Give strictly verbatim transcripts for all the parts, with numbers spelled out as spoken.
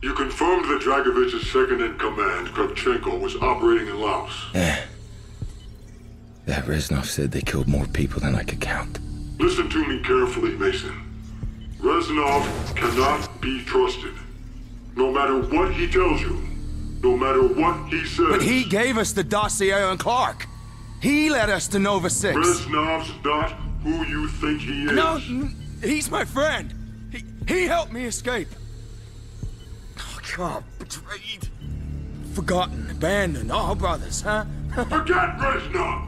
You confirmed that Dragovich's second-in-command, Kravchenko, was operating in Laos. Yeah. That Reznov said they killed more people than I could count. Listen to me carefully, Mason. Reznov cannot be trusted. No matter what he tells you, no matter what he says... But he gave us the dossier on Clark. He led us to Nova six. Reznov's not who you think he is. No, he's my friend. He, he helped me escape. Oh, betrayed, forgotten, abandoned, all brothers, huh? Forget Reznov!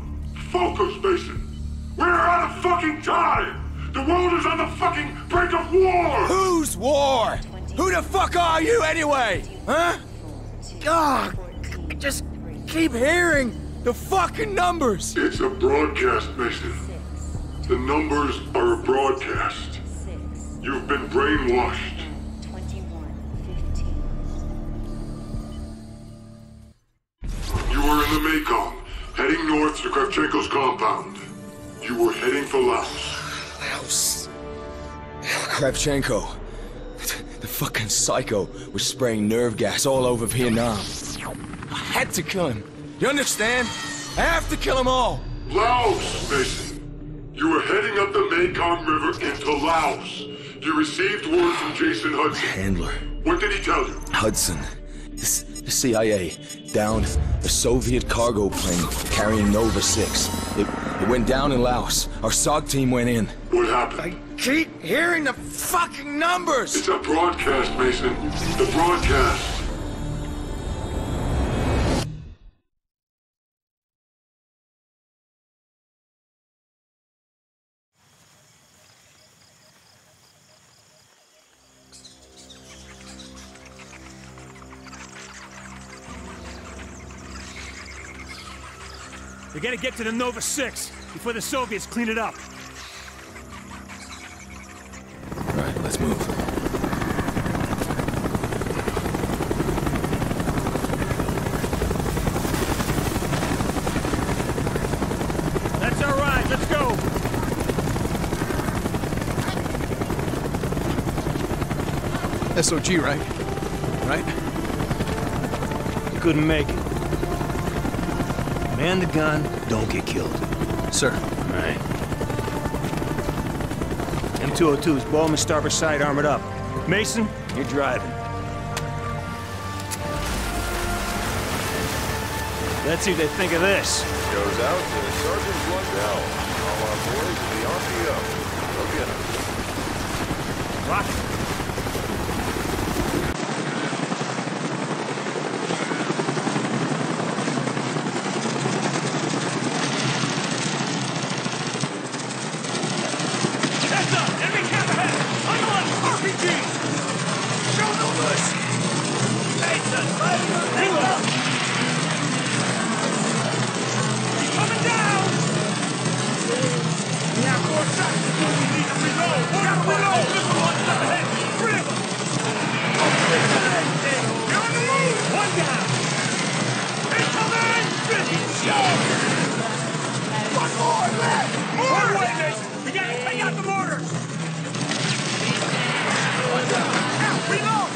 Focus, Mason! We're out of fucking time! The world is on the fucking brink of war! Whose war? Who the fuck are you anyway? Huh? God, I just keep hearing the fucking numbers! It's a broadcast, Mason. The numbers are a broadcast. You've been brainwashed. You were in the Mekong, heading north to Kravchenko's compound. You were heading for Laos. Laos. Kravchenko, the fucking psycho, was spraying nerve gas all over Vietnam. I had to kill him. You understand? I have to kill them all. Laos, Mason. You were heading up the Mekong River into Laos. You received word from Jason Hudson. Handler. What did he tell you? Hudson. It's the C I A downed a Soviet cargo plane carrying Nova six. It, it went down in Laos. Our S O G team went in. What happened? I keep hearing the fucking numbers! It's a broadcast, Mason. The broadcast. We're gonna get to the Nova six before the Soviets clean it up. Right, let's move. That's our ride, let's go! S O G, right? Right? You couldn't make it. Man the gun, don't get killed. Sir. All right. M two oh two is Bowman starboard side armored up. Mason, you're driving. Let's see what they think of this. Goes out to Sergeant Blundell. All our boys in the R P O. Go get him. Rocket. Let's go!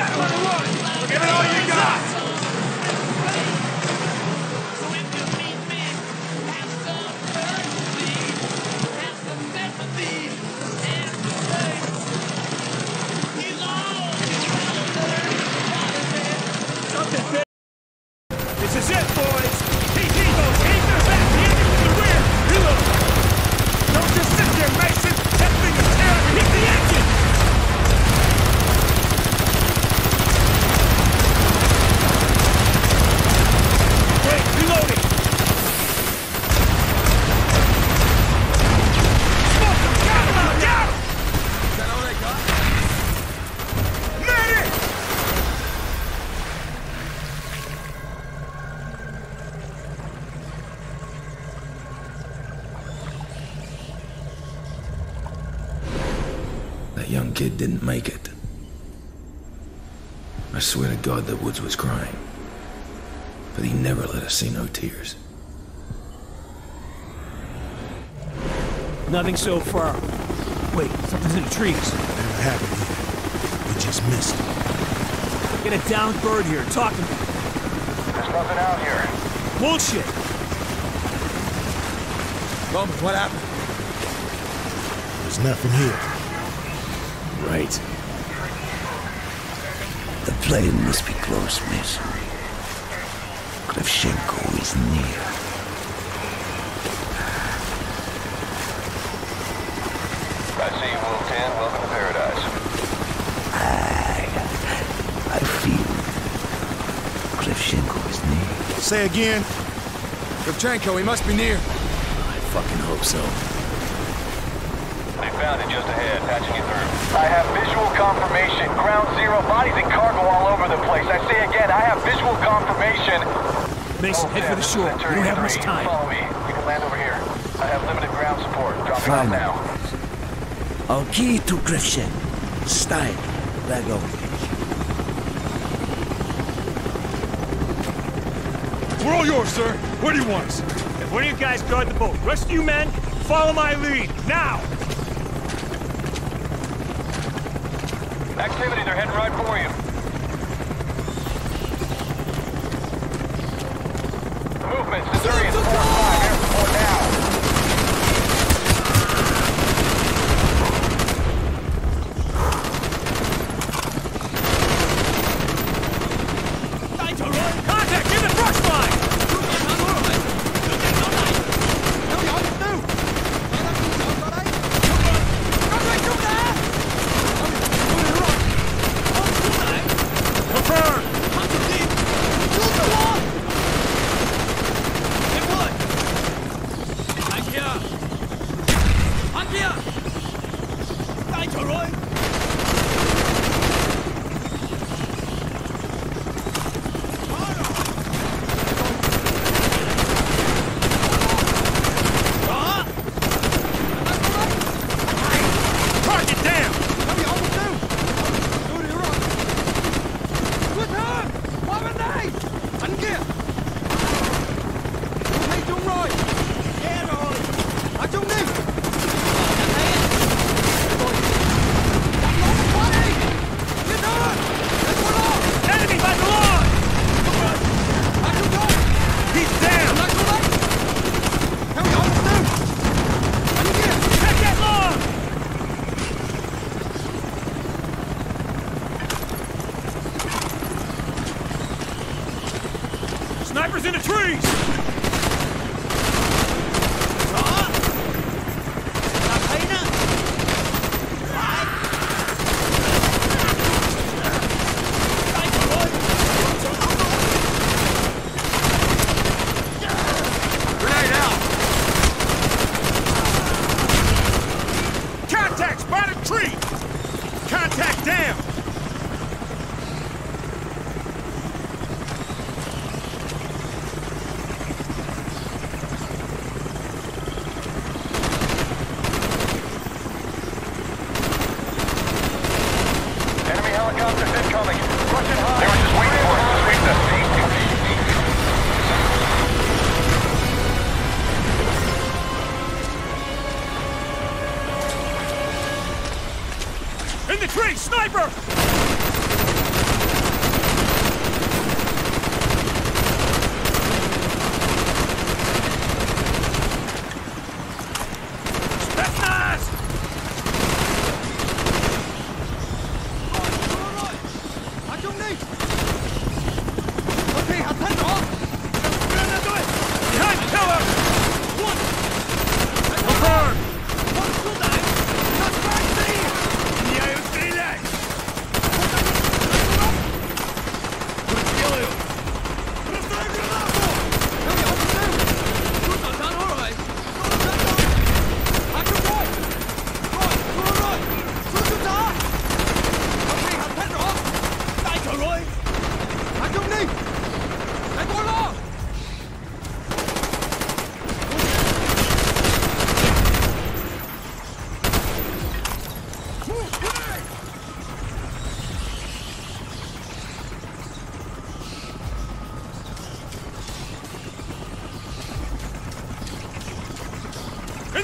Give it all you got! This is it, boys! P T goes keep their back, hand it to the rear! Reload! Don't just sit there, Mason! Set fingers down and hit the engine! Reloading! Smoke him! Got him out! Got him! Is that all they got? Medic! That young kid didn't make it. I swear to God that Woods was crying. But he never let us see no tears. Nothing so far. Wait, something's in the trees. Never happened here. We just missed it. Get a downed bird here. Talk to me. There's nothing out here. Bullshit! Bowman, what happened? There's nothing here. Right. The plane must be close, Mason. Kravchenko is near. I see you, Wolf ten. Welcome to paradise. I... I feel... Kravchenko is near. Say again. Kravchenko, he must be near. I fucking hope so. They found it just ahead, patching you through. I have visual confirmation. Ground zero, bodies and cargo all over the place. I say again, I have visual confirmation. Mason, head for the shore. We don't have much time. Follow me. You can land over here. I have limited ground support. Drop it off now. Our key to Griffin. Stein. Dragovich. We're all yours, sir. What do you want us? If one of you guys guard the boat, rest of you men, follow my lead. Now! Activity, they're heading right for you. Movement, Cesurian, four five, air support now. Time to run! Contact in the brush line! Confirmed! Sniper!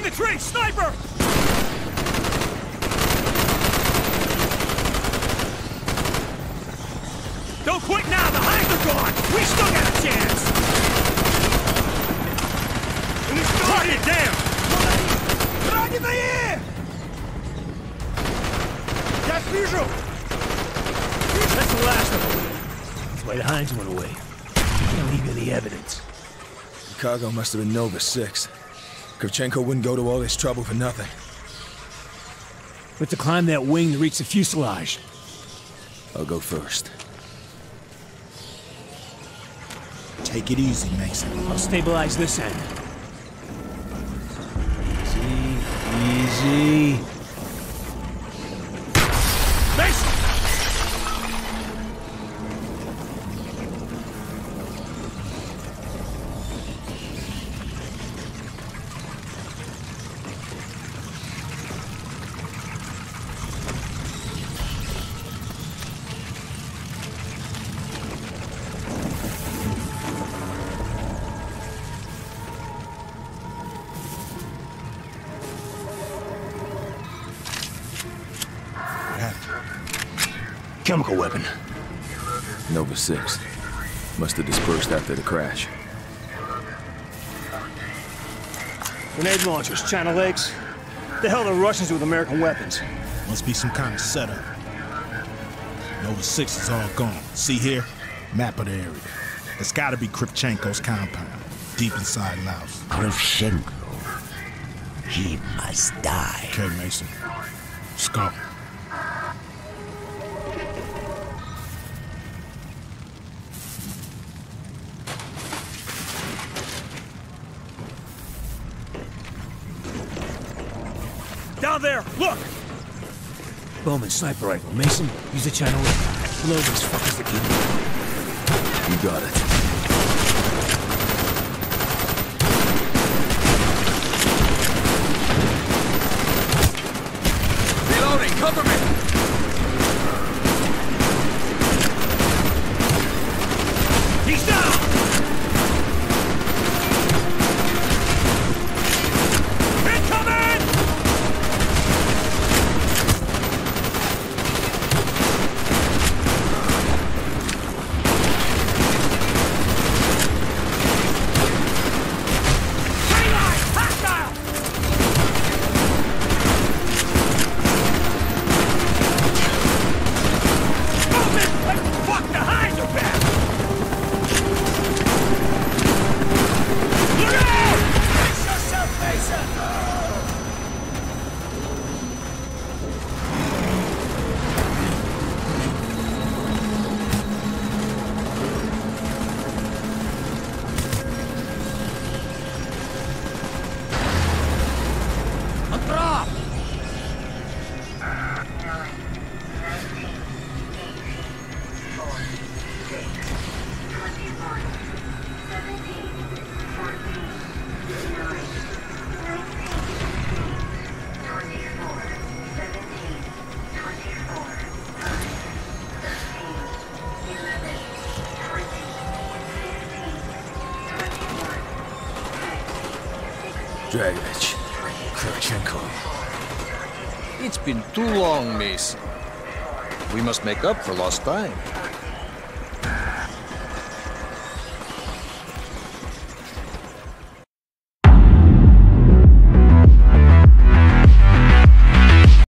the tree! Sniper! Don't quit now! The hives are gone! We still got a chance! Target down! Раненые! Я вижу! That's the last of them. That's why the Hines went away. You can't leave any evidence. The cargo must have been Nova six. Kravchenko wouldn't go to all this trouble for nothing. We have to climb that wing to reach the fuselage. I'll go first. Take it easy, Mason. I'll stabilize this end. Easy. Easy. Mason! Chemical weapon. Nova six. Must have dispersed after the crash. Grenade launchers, China Lakes. The hell are Russians with American weapons? Must be some kind of setup. Nova six is all gone. See here? Map of the area. It's gotta be Kravchenko's compound. Deep inside Laos. Kravchenko. He must die. Okay, Mason. Let's go. Down there! Look! Bowman, sniper rifle. Mason, use the channel. Blow these fuckers to keep them. You got it. Reloading! Cover me! He's down! Dragovich, Kravchenko. It's been too long, Mason. We must make up for lost time.